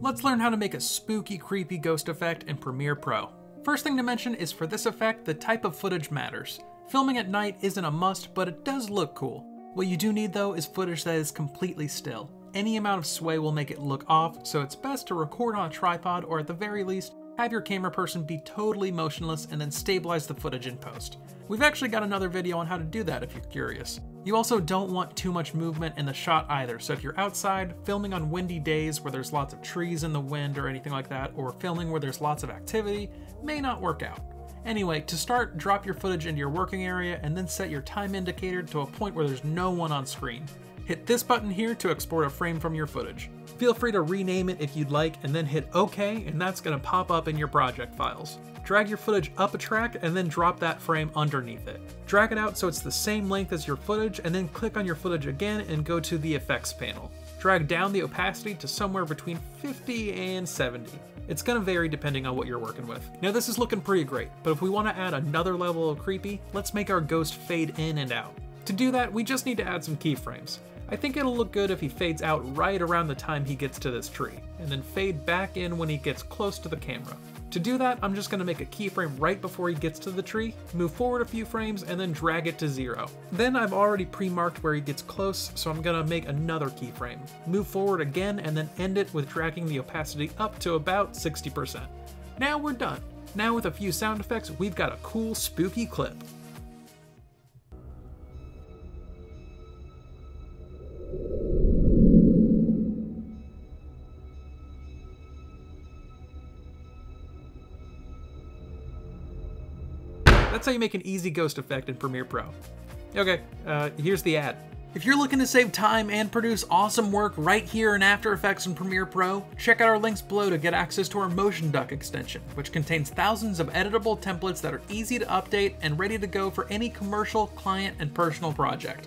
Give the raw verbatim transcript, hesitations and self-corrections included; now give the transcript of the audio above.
Let's learn how to make a spooky, creepy ghost effect in Premiere Pro. First thing to mention is for this effect, the type of footage matters. Filming at night isn't a must, but it does look cool. What you do need though is footage that is completely still. Any amount of sway will make it look off, so it's best to record on a tripod or at the very least, have your camera person be totally motionless and then stabilize the footage in post. We've actually got another video on how to do that if you're curious. You also don't want too much movement in the shot either, so if you're outside, filming on windy days where there's lots of trees in the wind or anything like that, or filming where there's lots of activity, may not work out. Anyway, to start, drop your footage into your working area and then set your time indicator to a point where there's no one on screen. Hit this button here to export a frame from your footage. Feel free to rename it if you'd like and then hit OK, and that's going to pop up in your project files. Drag your footage up a track and then drop that frame underneath it. Drag it out so it's the same length as your footage and then click on your footage again and go to the effects panel. Drag down the opacity to somewhere between fifty and seventy. It's going to vary depending on what you're working with. Now this is looking pretty great, but if we want to add another level of creepy, let's make our ghost fade in and out. To do that, we just need to add some keyframes. I think it'll look good if he fades out right around the time he gets to this tree, and then fade back in when he gets close to the camera. To do that, I'm just going to make a keyframe right before he gets to the tree, move forward a few frames, and then drag it to zero. Then I've already pre-marked where he gets close, so I'm going to make another keyframe. Move forward again, and then end it with dragging the opacity up to about sixty percent. Now we're done. Now with a few sound effects, we've got a cool, spooky clip. That's how you make an easy ghost effect in Premiere Pro. Okay, uh, here's the ad. If you're looking to save time and produce awesome work right here in After Effects and Premiere Pro, check out our links below to get access to our Motion Duck extension, which contains thousands of editable templates that are easy to update and ready to go for any commercial, client, and personal project.